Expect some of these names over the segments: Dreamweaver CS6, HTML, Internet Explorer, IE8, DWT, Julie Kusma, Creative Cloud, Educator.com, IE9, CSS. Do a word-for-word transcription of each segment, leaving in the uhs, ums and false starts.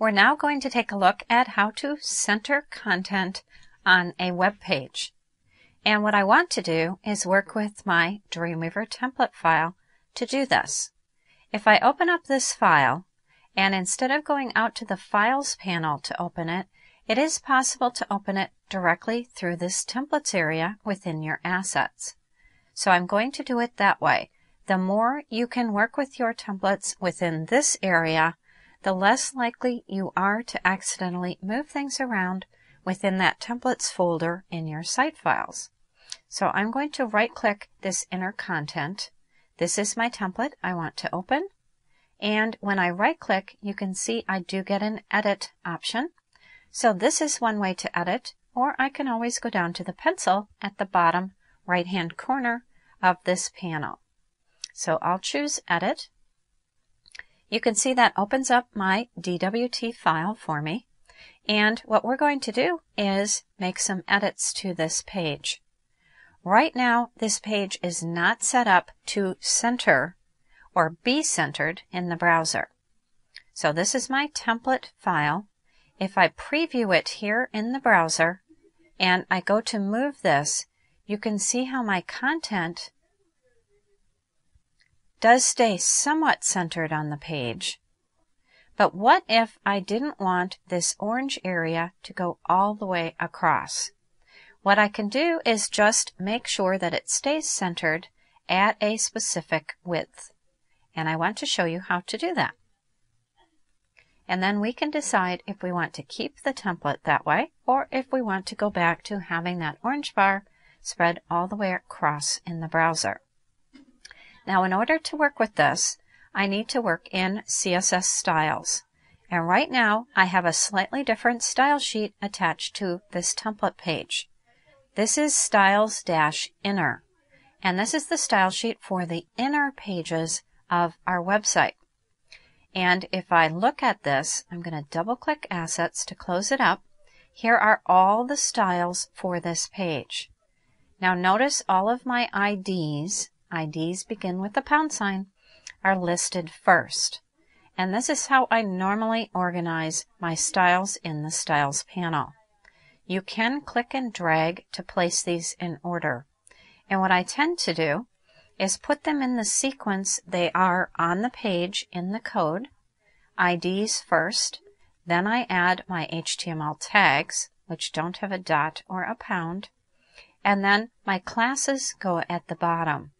We're now going to take a look at how to center content on a web page. And what I want to do is work with my Dreamweaver template file to do this. If I open up this file, and instead of going out to the Files panel to open it, it is possible to open it directly through this Templates area within your assets. So I'm going to do it that way. The more you can work with your templates within this area, the less likely you are to accidentally move things around within that templates folder in your site files. So I'm going to right-click this inner content. This is my template I want to open. And when I right-click, you can see I do get an edit option. So this is one way to edit, or I can always go down to the pencil at the bottom right-hand corner of this panel. So I'll choose Edit. You can see that opens up my D W T file for me. And what we're going to do is make some edits to this page. Right now, this page is not set up to center or be centered in the browser. So this is my template file. If I preview it here in the browser and I go to move this, you can see how my content does stay somewhat centered on the page. But what if I didn't want this orange area to go all the way across? What I can do is just make sure that it stays centered at a specific width. And I want to show you how to do that. And then we can decide if we want to keep the template that way or if we want to go back to having that orange bar spread all the way across in the browser. Now, in order to work with this, I need to work in C S S styles. And right now, I have a slightly different style sheet attached to this template page. This is styles-inner, and this is the style sheet for the inner pages of our website. And if I look at this, I'm going to double-click Assets to close it up. Here are all the styles for this page. Now, notice all of my I Ds. I Ds begin with the pound sign, are listed first. And this is how I normally organize my styles in the Styles panel. You can click and drag to place these in order. And what I tend to do is put them in the sequence they are on the page in the code, I Ds first, then I add my H T M L tags, which don't have a dot or a pound, and then my classes go at the bottom.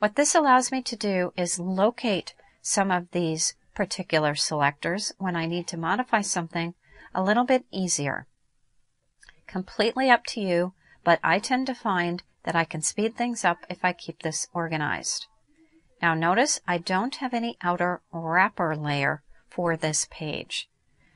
What this allows me to do is locate some of these particular selectors when I need to modify something a little bit easier. Completely up to you, but I tend to find that I can speed things up if I keep this organized. Now notice I don't have any outer wrapper layer for this page.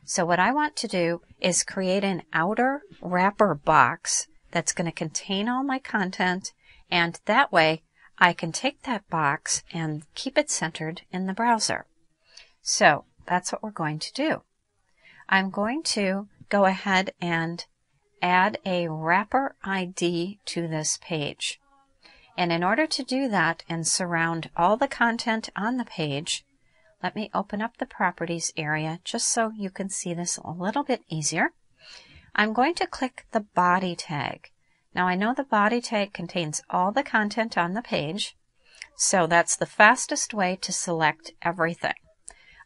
So what I want to do is create an outer wrapper box that's going to contain all my content, and that way I can take that box and keep it centered in the browser. So that's what we're going to do. I'm going to go ahead and add a wrapper I D to this page. And in order to do that and surround all the content on the page, let me open up the Properties area just so you can see this a little bit easier. I'm going to click the body tag. Now, I know the body tag contains all the content on the page, so that's the fastest way to select everything.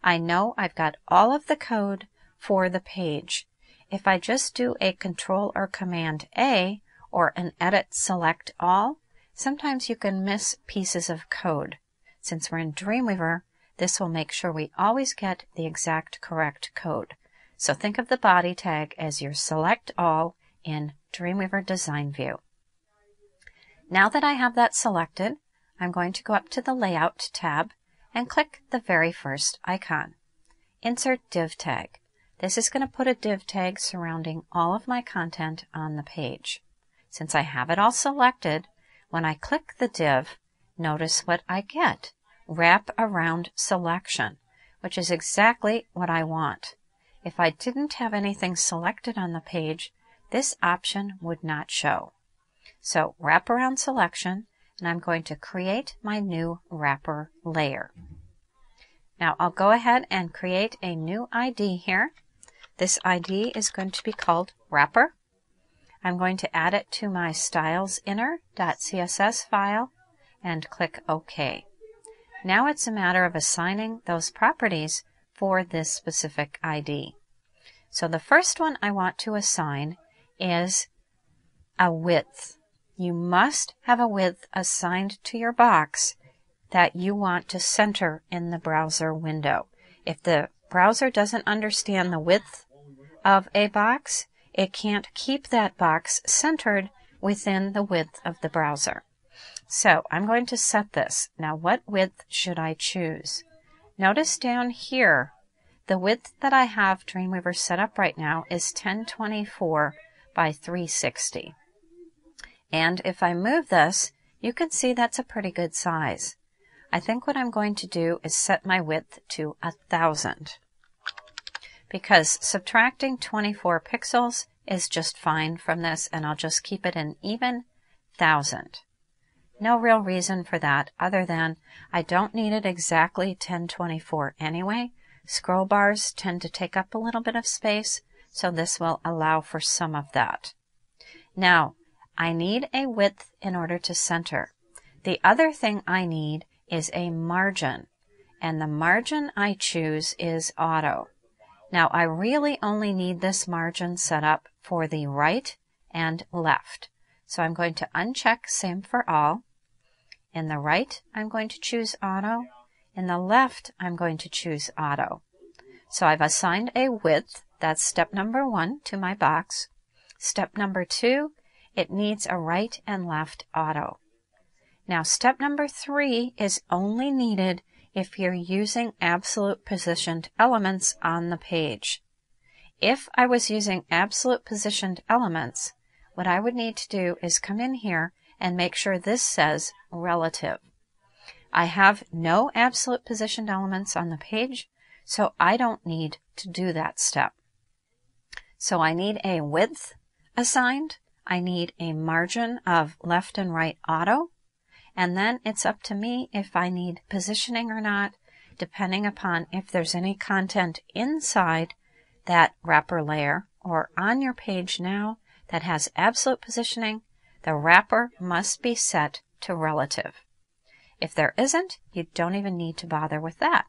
I know I've got all of the code for the page. If I just do a Control or Command A or an Edit Select All, sometimes you can miss pieces of code. Since we're in Dreamweaver, this will make sure we always get the exact correct code. So think of the body tag as your Select All in Dreamweaver Design View. Now that I have that selected, I'm going to go up to the Layout tab and click the very first icon. Insert Div Tag. This is going to put a div tag surrounding all of my content on the page. Since I have it all selected, when I click the div, notice what I get. Wrap around selection, which is exactly what I want. If I didn't have anything selected on the page, this option would not show. So wraparound selection, and I'm going to create my new wrapper layer. Now I'll go ahead and create a new I D here. This I D is going to be called wrapper. I'm going to add it to my styles-inner.css file and click OK. Now it's a matter of assigning those properties for this specific I D. So the first one I want to assign is a width. You must have a width assigned to your box that you want to center in the browser window. If the browser doesn't understand the width of a box, it can't keep that box centered within the width of the browser. So I'm going to set this. Now what width should I choose? Notice down here, the width that I have Dreamweaver set up right now is ten twenty-four by three sixty. And if I move this, you can see that's a pretty good size. I think what I'm going to do is set my width to one thousand, because subtracting twenty-four pixels is just fine from this, and I'll just keep it an even thousand. No real reason for that other than I don't need it exactly ten twenty-four anyway. Scroll bars tend to take up a little bit of space, so this will allow for some of that. Now, I need a width in order to center. The other thing I need is a margin, and the margin I choose is auto. Now I really only need this margin set up for the right and left. So I'm going to uncheck same for all. In the right, I'm going to choose auto. In the left, I'm going to choose auto. So I've assigned a width, that's step number one, to my box. Step number two, it needs a right and left auto. Now step number three is only needed if you're using absolute positioned elements on the page. If I was using absolute positioned elements, what I would need to do is come in here and make sure this says relative. I have no absolute positioned elements on the page, so I don't need to do that step. So I need a width assigned, I need a margin of left and right auto, and then it's up to me if I need positioning or not, depending upon if there's any content inside that wrapper layer or on your page now that has absolute positioning. The wrapper must be set to relative. If there isn't, you don't even need to bother with that.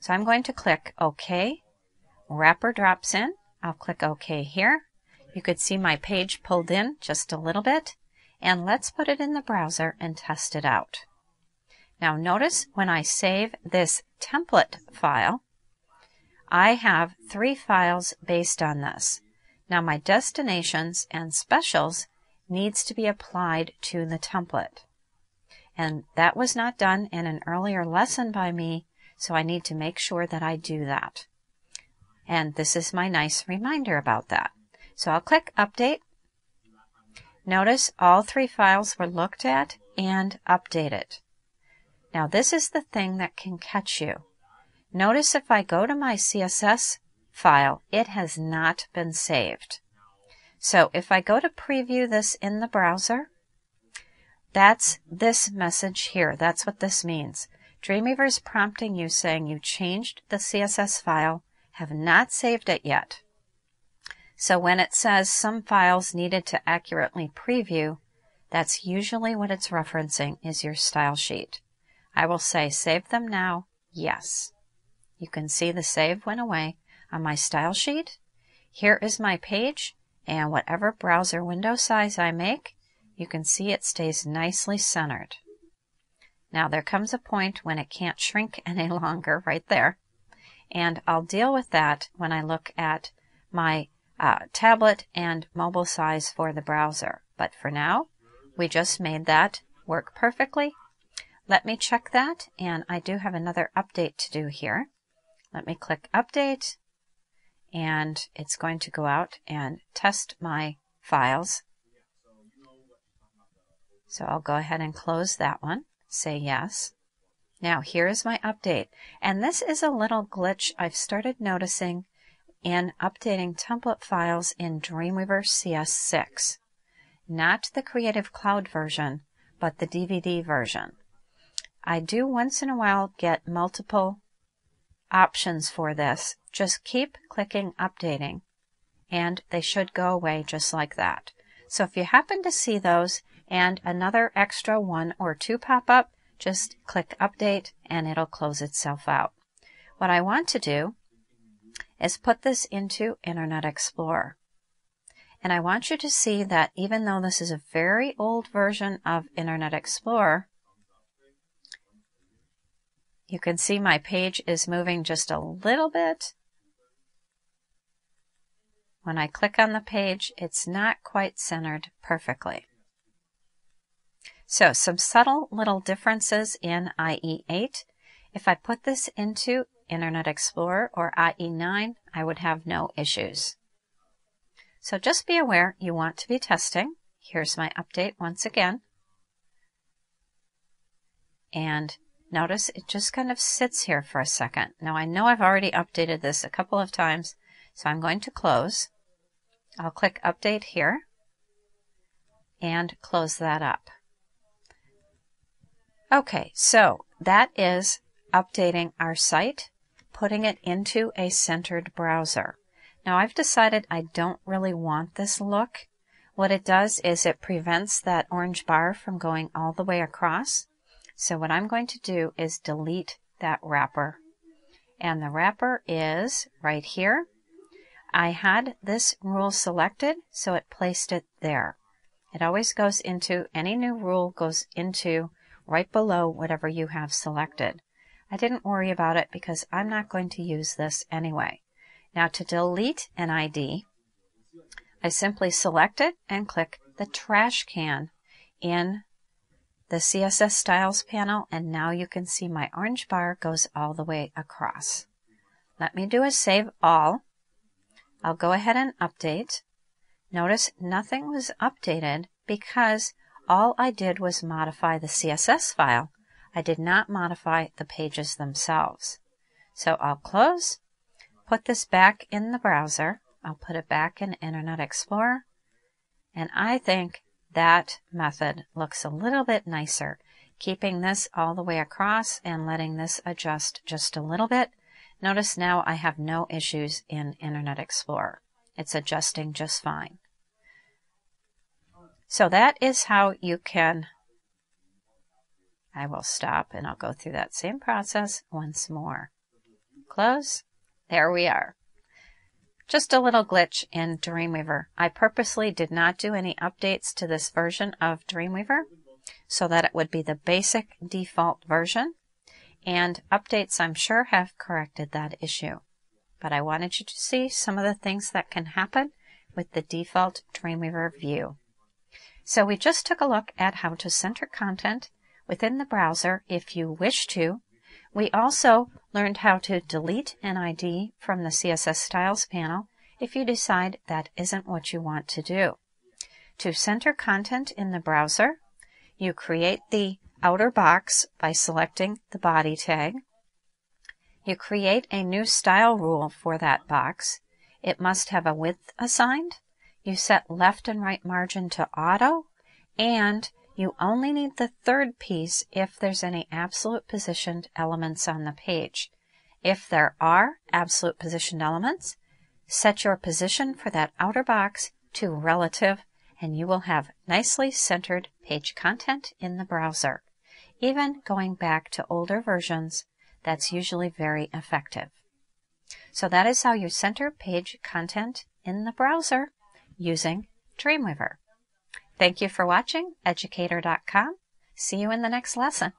So I'm going to click OK. Wrapper drops in. I'll click OK here. You could see my page pulled in just a little bit. And let's put it in the browser and test it out. Now notice when I save this template file, I have three files based on this. Now my destinations and specials needs to be applied to the template. And that was not done in an earlier lesson by me, so I need to make sure that I do that. And this is my nice reminder about that. So I'll click Update. Notice all three files were looked at and updated. Now this is the thing that can catch you. Notice if I go to my C S S file, it has not been saved. So if I go to preview this in the browser, that's this message here. That's what this means. Dreamweaver is prompting you saying you changed the C S S file, have not saved it yet. So when it says some files needed to accurately preview, that's usually what it's referencing is your style sheet. I will say save them now, yes. You can see the save went away on my style sheet. Here is my page, and whatever browser window size I make, you can see it stays nicely centered. Now there comes a point when it can't shrink any longer right there, and I'll deal with that when I look at my Uh, tablet and mobile size for the browser. But for now, we just made that work perfectly. Let me check that, and I do have another update to do here. Let me click Update, and it's going to go out and test my files. So I'll go ahead and close that one, say yes. Now here is my update, and this is a little glitch I've started noticing in updating template files in Dreamweaver C S six. Not the Creative Cloud version, but the D W T version. I do once in a while get multiple options for this. Just keep clicking updating and they should go away just like that. So if you happen to see those and another extra one or two pop up, just click update and it'll close itself out. What I want to do is put this into Internet Explorer. And I want you to see that even though this is a very old version of Internet Explorer, you can see my page is moving just a little bit. When I click on the page, it's not quite centered perfectly. So some subtle little differences in I E eight. If I put this into Internet Explorer or I E nine, I would have no issues. So just be aware you want to be testing. Here's my update once again. And notice it just kind of sits here for a second. Now I know I've already updated this a couple of times, so I'm going to close. I'll click update here and close that up. Okay, so that is updating our site, putting it into a centered browser. Now I've decided I don't really want this look. What it does is it prevents that orange bar from going all the way across. So what I'm going to do is delete that wrapper. And the wrapper is right here. I had this rule selected, so it placed it there. It always goes into, any new rule goes into right below whatever you have selected. I didn't worry about it because I'm not going to use this anyway. Now to delete an I D, I simply select it and click the trash can in the C S S styles panel, and now you can see my orange bar goes all the way across. Let me do a save all. I'll go ahead and update. Notice nothing was updated because all I did was modify the C S S file. I did not modify the pages themselves. So I'll close, put this back in the browser. I'll put it back in Internet Explorer, and I think that method looks a little bit nicer, keeping this all the way across and letting this adjust just a little bit. Notice now I have no issues in Internet Explorer. It's adjusting just fine. So that is how you can, I will stop and I'll go through that same process once more. Close. There we are. Just a little glitch in Dreamweaver. I purposely did not do any updates to this version of Dreamweaver so that it would be the basic default version, and updates I'm sure have corrected that issue. But I wanted you to see some of the things that can happen with the default Dreamweaver view. So we just took a look at how to center content within the browser if you wish to. We also learned how to delete an I D from the C S S styles panel if you decide that isn't what you want to do. To center content in the browser, you create the outer box by selecting the body tag. You create a new style rule for that box. It must have a width assigned. You set left and right margin to auto, and you only need the third piece if there's any absolute positioned elements on the page. If there are absolute positioned elements, set your position for that outer box to relative, and you will have nicely centered page content in the browser. Even going back to older versions, that's usually very effective. So that is how you center page content in the browser using Dreamweaver. Thank you for watching Educator dot com. See you in the next lesson.